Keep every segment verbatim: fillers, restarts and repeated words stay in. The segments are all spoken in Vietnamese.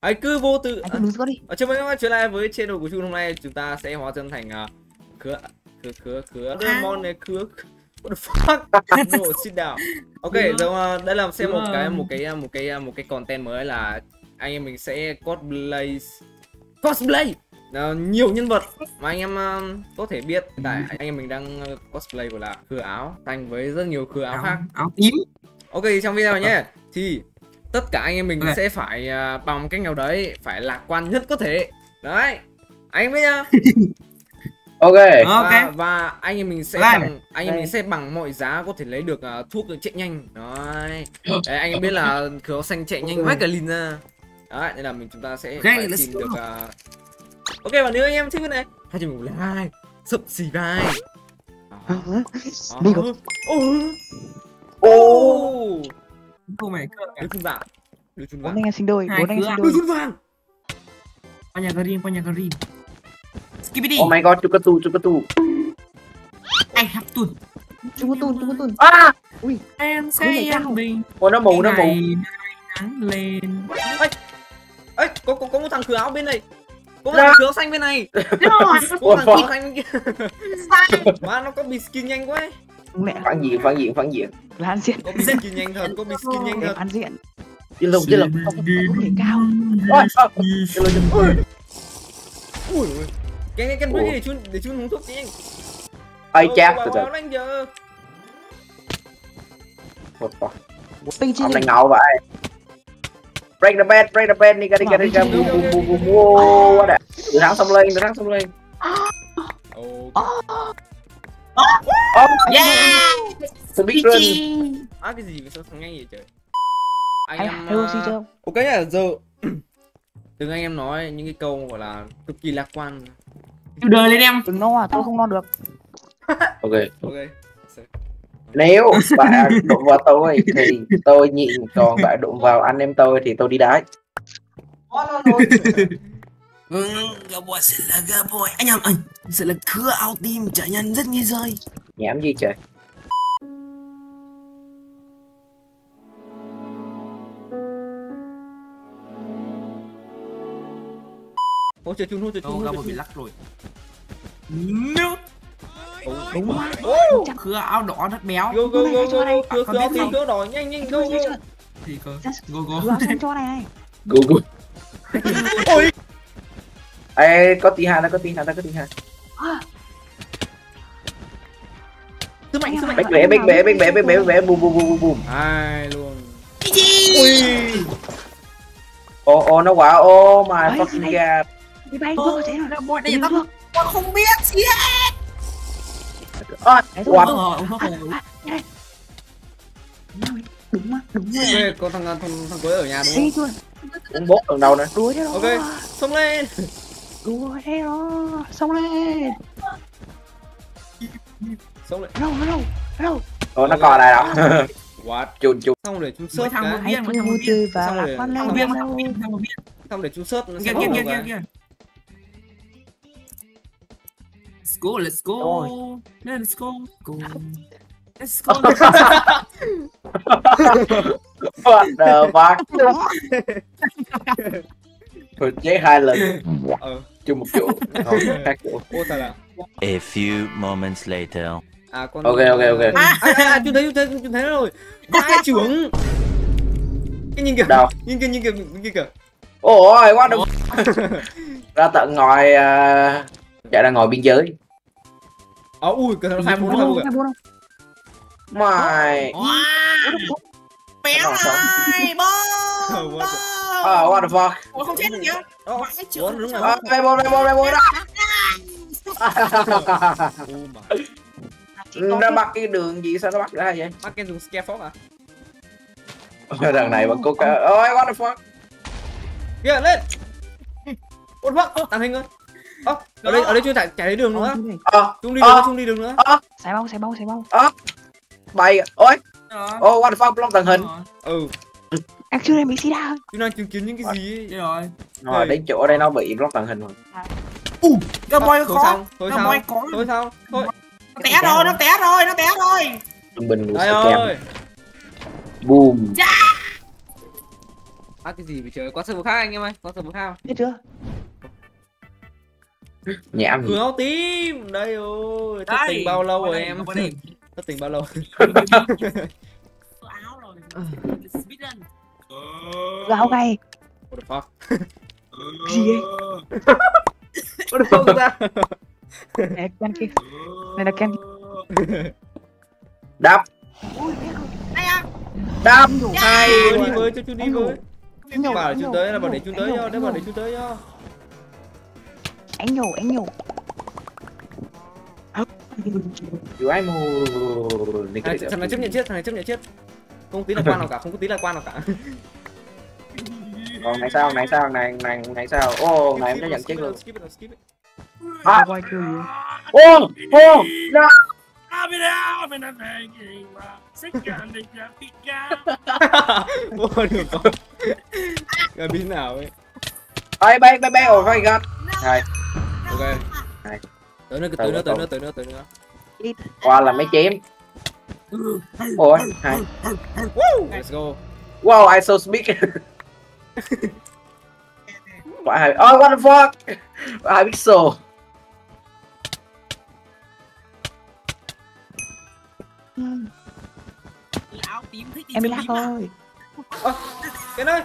Anh cứ vô tự. Anh cứ đúng đi. Ở trên mới trở lại với channel của Trung, hôm nay chúng ta sẽ hóa thân thành khứa khứa khứa khứa Demon này khứa. What the fuck? No, sit down. Ok, rồi đây là xem một cái một cái một cái một cái content mới là anh em mình sẽ cosplay cosplay nhiều nhân vật mà anh em có thể biết. Hiện tại anh em mình đang cosplay của là khứa áo thành với rất nhiều khứa áo khác. Áo tím. Ok, trong video này nhé thì tất cả anh em mình okay. sẽ phải uh, bằng cách nào đấy phải lạc quan nhất có thể. Đấy, anh em biết nhá. Ok. Và, và anh em mình sẽ okay. bằng, anh em okay. mình sẽ bằng mọi giá có thể lấy được uh, thuốc chạy nhanh. Đấy. Đấy, anh em biết là khứa áo xanh chạy nhanh quá cả lìn ra. Đấy, nên là mình chúng ta sẽ okay, phải tìm được uh... Ok, và nếu anh em thích cái này, hãy cho mình một like, subscribe. Ô. Cô mày cơ đứa chun vàng, đứa chun vàng. Bốn anh em sinh đôi, bốn anh em sinh đôi. Đứa chun vàng. Panya Karim, Panya Karim. Skibidi. Oh my god, chukatu, chukatu. Ai hấp tun. Chukatu, chukatu. À! Ui, em say em mình. Ôi nó mù, nó mù. Nắng lên. Ê. Ê, có có có một thằng khứa áo bên này. Có một thằng khứa xanh bên này. Có thằng khứa xanh kia. Má nó có bị skin nhanh quá. Ấy. Mẹ phản diện, phản diện, phản diện. Là ăn diện. Có bị skin nhanh thật, có bị skin nhanh thật. Ăn diện. Chiến lông, chiến lông. Có thể cao. Ôi, chiến lông, chiến lông. Ui, ui. Cái cái cái này để chun uống thuốc đi anh. Ai chát từ từ. Một quả. Ông này ngầu vậy. Break the bed, break the bed. Nika, nika, nika. Bù, bù, bù, bù, bù. Từ tháng xong lên, từ tháng xong lên. Ok. Oh, yeah. Speedrun. À cái gì mà sao nhanh vậy trời. Anh em uh... ok là giờ từng anh em nói những cái câu gọi là cực kỳ lạc quan. Yêu đời lên em. Đừng no à, tôi không no được. Ok. Ok. Nếu bạn đụng vào tôi thì tôi nhịn, còn bạn đụng vào anh em tôi thì tôi đi đái. Gaboy sẽ là Gaboy. Anh em, anh sẽ là khứa áo tim trả nhân rất nghe rơi. Nhảm gì trời. Hỗ trợ chung, hỗ trợ chung. Gaboy bị lắc rồi. Nếu đúng quá. Khứa áo đỏ rất béo. Go go go go. Khứa áo tim, khứa đỏ nhanh nhanh. Go go. Go go. Khứa áo xanh cho này. Go go. Ôi. Ê, có tí hà, nó có tí hà, nó có tí hà. Cứ mạnh, cứ mạnh. Bách vẽ, bách vẽ, bách vẽ, bách vẽ, bách vẽ, bùm bùm bùm bùm. Ai luôn. Ui. Ô ô nó quá, ô mà fucking god. Đi bay vô thế rồi. Bọn này tao không biết gì hết. Ờ, quá. Đúng mà, đúng rồi. Có thằng thằng thằng cuối ở nhà đúng không? Đúng bốt ở đầu này. Ok, xong lên. Đùa thế đó, xong lên. Xong lên. Đâu, đâu, đâu. Ủa, nó còn lại đó. What? Chùn chùn. Xong để chúng sớt cái. Hãy thua chơi và lạc quan lên. Xong để chúng sớt nó sẽ bốc một cái. Let's go, let's go. Let's go. Let's go. What the fuck? Thôi chế hai lần. Ờ. Chưa một chỗ. Thôi, khác chỗ. A few moments later. À, con ok ok ok. À, à, à, chú thấy chú thấy chú thấy nó rồi. Vai trưởng. Cái nhìn kìa. Đâu? Nhìn kìa nhìn kìa nhìn kìa kìa. Ôi, quá đông. Ra tận ngồi uh, chạy ra ngồi biên giới. Ờ ui, cái thằng hai bốn đâu kìa. Mày. Bé này, bố. Ờ, what the fuck? Ủa không chết được kìa. Ủa, đúng rồi. Ờ, đây bồn, đây bồn, đây bồn đó. Nó bắt cái đường gì, sao nó bắt ra vậy? Bắt cái đường scaffold hả? Ôi, đằng này bọn cô cả... Ôi, what the fuck? Kìa, lên! What the fuck? Tàng hình ơi! Ở đây, ở đây chưa chạy thấy đường nữa. Ờ, chung đi đường nữa, chung đi đường nữa. Ờ, xài bao, xài bao, xài bao. Ờ, bay kìa, ôi! Ôi, what the fuck, block tàng hình. Ừ. Anh chưa em bị xí đau. Chúng đang chứng kiến những cái gì ấy. Rồi. Rồi đến chỗ đây nó bị block tàng hình rồi. U, Gaboy có. Gaboy có. Thôi sao? Thôi. Nó té rồi, nó té rồi, nó té rồi. Trung bình của scam. Boom. phát cái gì vậy trời, có server khác anh em ơi, có server khác biết chưa. Nhảm vừa áo tím đây ôi, thất tình bao lâu rồi em, thất tình bao lâu áo rồi áo gay what the fuck gì ấy what the fuck ra này là kia này là ken đáp đáp hai đi với cho chú đi với bảo chú tới là bảo để chú tới cho, để bảo để chú tới cho. Anh nhổ, anh nhổ. Chú anh mồ. Thằng này chấp nhận chết, thằng này chấp nhận chết. Không tí là quan nào cả, không có tí là quan nào cả. Còn này sao, này sao, này này này sao. Ô, oh, này em đã nhận chết rồi. À, quay kêu gì? Ô, ô, ra. I've been out, I've been hanging around. Sick and the happy guy. Ô, được rồi. Cái bí nào ấy. Ôi, bay, bay, bay, oh my god. Hai. Ok. Hai. Tới nữa, tới nữa, tới nữa, tới nữa, tới nữa. Qua là mấy chém. Ôi, hai. Let's go. Wow, I so big. Quả hai. Oh, what the fuck? Hai pixel. Áo tím thích em bị lag thôi. Cái nơi.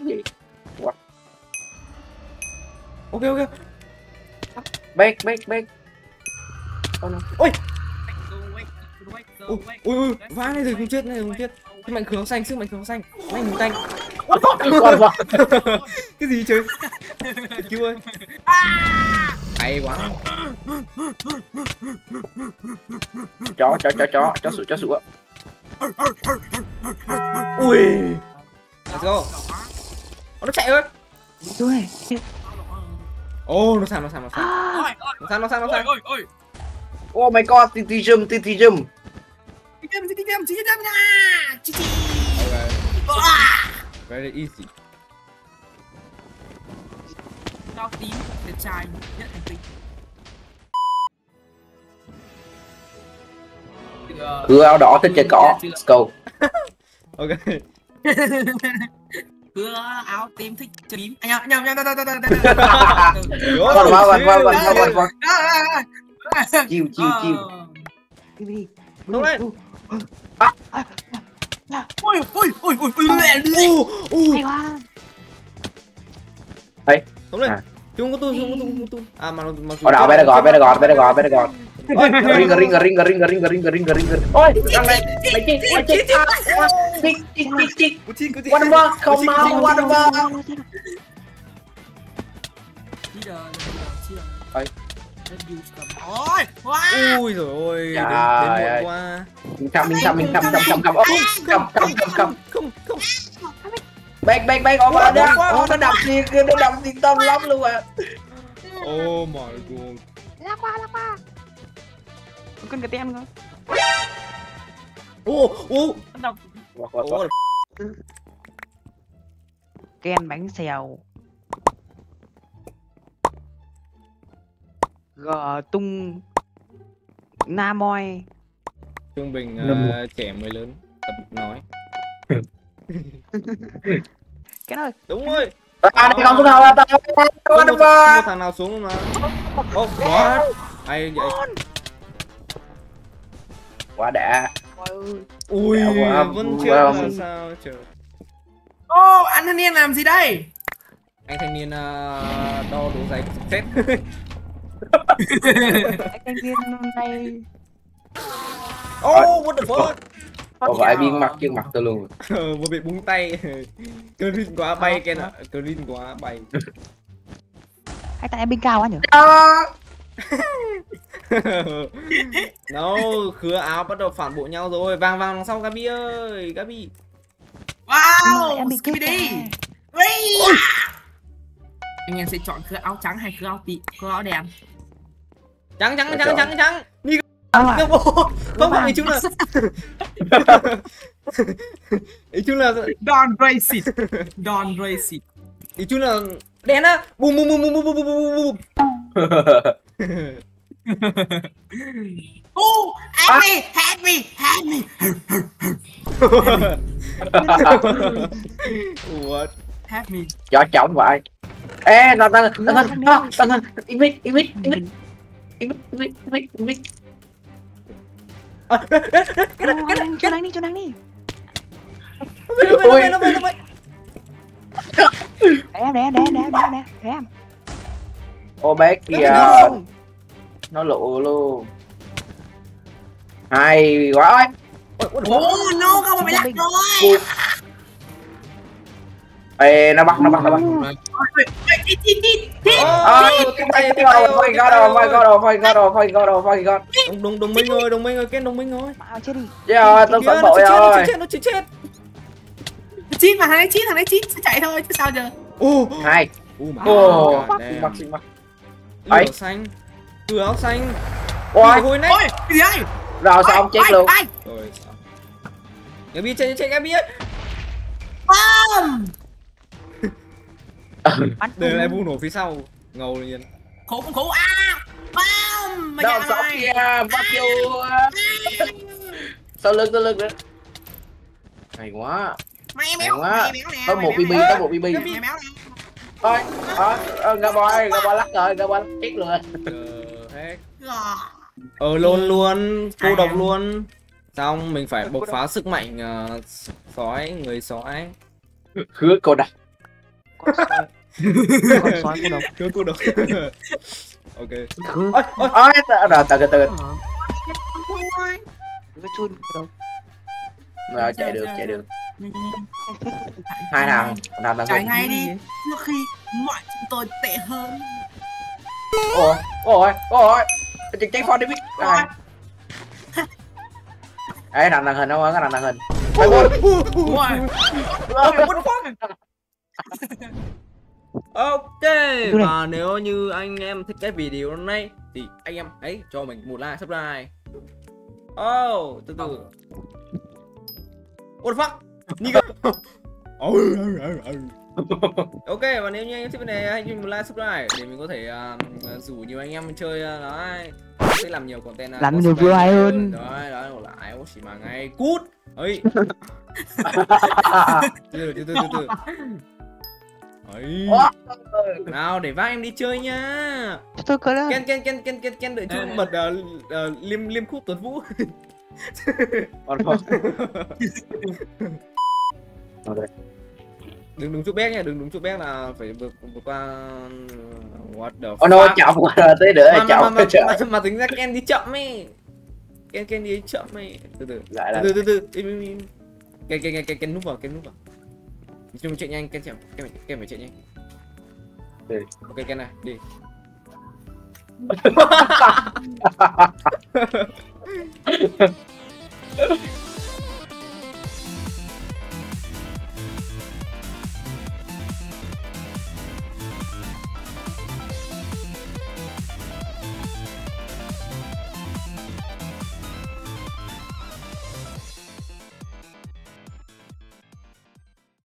Gì? Ok ok. Back back back. Oh no. Ôi. Ui ui, vãi này rồi không chết, này không chết. Cái mạnh khứa xanh, sức mạnh khứa xanh. Mạnh hùng tanh. Cái gì chứ? Cứu ơi. Hay quá. Chó chó chó chó, chó sủa chó sủa. Ui. Let's go. Ô, nó chạy ơi. Ui. Oh, nó sang, nó sang, nó sang. Nó sang, nó sang, nó sang. Ôi, ôi. Oh my god, tí tí jump, tí tí jump. Tí jump, tí jump, tí jump nha. Tí tí. Very easy. Tao tím, đẹp trai, nhận thành tính. Cứ áo đỏ thích chơi cỏ. Let's go. Ok. Cứ áo tím thích chín anh em nhầm nhầm nhầm nhầm nhầm nhầm chiêu chiêu chiêu đúng đấy. Ôi ôi ôi ôi lẹ luôn đấy đúng đấy. Chúng có tung, chúng có tung, tung à mà mà ở đảo bên đây gọi, bên đây gọi, bên đây gọi, bên đây gọi. Ring ring ring ring ring ring ring ring ring. Ôi, thằng này, mày chết, mày chết. Chích chích chích chích. One more, không mau, one more. Ôi. Ui giời ơi, đến muộn quá. Mình cầm, mình cầm, mình cầm, cầm, cầm. Ôi, cầm, cầm, cầm. Không, không. Bang bang bang over đó. Ô, nó đập gì kia, nó đập gì tông lắm luôn à. Oh my god. La qua, la qua. Cần cái tem cơ. Ô ô. Ken bánh xèo. Gờ tung Namoi. Trung bình uh, trẻ mới lớn tập nói. Cái này đúng rồi. À đây không nào ta ta thằng nào xuống mà. Ô quá. Ai vậy? Quá đã. Ui, quá, vẫn chưa wow. Là sao trời. Ô, oh, anh thanh niên làm gì đây? Anh thanh niên uh, đo đồ giày chết. Anh thanh niên này. Oh, what the fuck? Có phải biên mặt chứ mặt tôi luôn. Ờ, vừa bị búng tay. Clean quá bay kia nè, clean quá bay. Hai tay em bên cao quá nhỉ? No, khứa áo bắt đầu phản bộ nhau rồi. Vàng vàng đằng sau Gabi ơi, Gabi. Wow, em bị Gabi đi. Anh em sẽ chọn khứa áo trắng hay khứa áo tí, khứa áo đen. Trắng trắng trắng trắng trắng. Ni không không phải chúng là. Ý chúng là Don Racist. Don Racist. Ý chúng là đen á. Bùm bùm bùm bùm bùm bùm. Oh, help me, help me, help me. What? Gió trống của ai? Ê, nó đang đang đang đang đang đang imit imit imit imit imit imit imit. Cái này cái này cái này đi, cái này đi. Ôi, nó bay nó bay. Đá đá đá đá đá đá đá. Ô bé kìa, nó lộ luôn. Hay quá ơi. Ô no, không phải lắc rồi. Ê, nó bắt, nó bắt, nó bắt. Đồng đồng minh ơi, đồng minh ơi, cái đồng minh ơi. Chết đi. Dạ, tao sẵn bội rồi. Nó chết, chết. Chít mà, thằng đấy chít, thằng đấy chít, chạy thôi chứ sao giờ. Ô, hai. Ô, mặc xinh mặc. Ấy. Xanh. Cửa áo xanh. Ôi, ôi, cái gì đây? Rồi xong chết luôn. Rồi xong. Em biết chết, chết em biết. BAM! Để lại vụ nổ phía sau. Ngầu liền. Khổ cũng khổ. A! BAM! Mày chạy rồi kìa. Bắt vô. Sau lưng, sau lưng nữa. Hay quá. Mày méo, mày méo nè. Có một bê bê, có một bê bê. Mày méo nè. Thôi, ờ, gà bò, gà bò lắc rồi, gà bò lắc chết luôn. Ờ luôn luôn, cô độc luôn. Xong mình phải bộc phá sức mạnh uh, sói, người sói. Hứa cô độc. Con sói. Con sói cô độc. Hứa cô độc. Ok. Ôi, ôi, ôi, rồi, từ từ. Nó chun cô độc. Rồi, chạy được, chạy được. Hai nào, nào nào. Chạy ngay đi, trước khi mọi chúng tôi tệ hơn. Ôi, ôi, ôi. Chạy phone đi biết. Rồi. Ấy nằm màn hình không? Có nằm màn hình. Ôi ok, và nếu như anh em thích cái video hôm nay thì anh em ấy cho mình một like, subscribe. Oh, từ từ. What the fuck? Ok, và nếu như anh em thích video này hãy cho mình một like, subscribe để mình có thể uh, rủ nhiều anh em chơi uh, đấy. Sẽ làm nhiều content là làm nhiều view hay hơn. Đấy, đó là lại chỉ mà ngay cút. Ấy. Từ từ từ từ. Ấy. Nào để vác em đi chơi nha. Tôi có đâu. Ken ken ken ken ken ken đợi chút mật liêm liêm khúc Tuấn Vũ. Đừng đúng chỗ bé nha, đừng đúng chỗ bé là phải vượt vượt qua. What the fuck? Oh no, chậm quá rồi, tới nữa là chậm. Mà tính ra Ken đi chậm ấy. Ken Ken đi chậm ấy. Từ từ. Lại là. Từ từ từ từ. Ken Ken Ken Ken núp vào, Ken núp vào. Chúng chạy nhanh, Ken chậm, Ken Ken phải chạy nhanh. Đi. Ok Ken này, đi.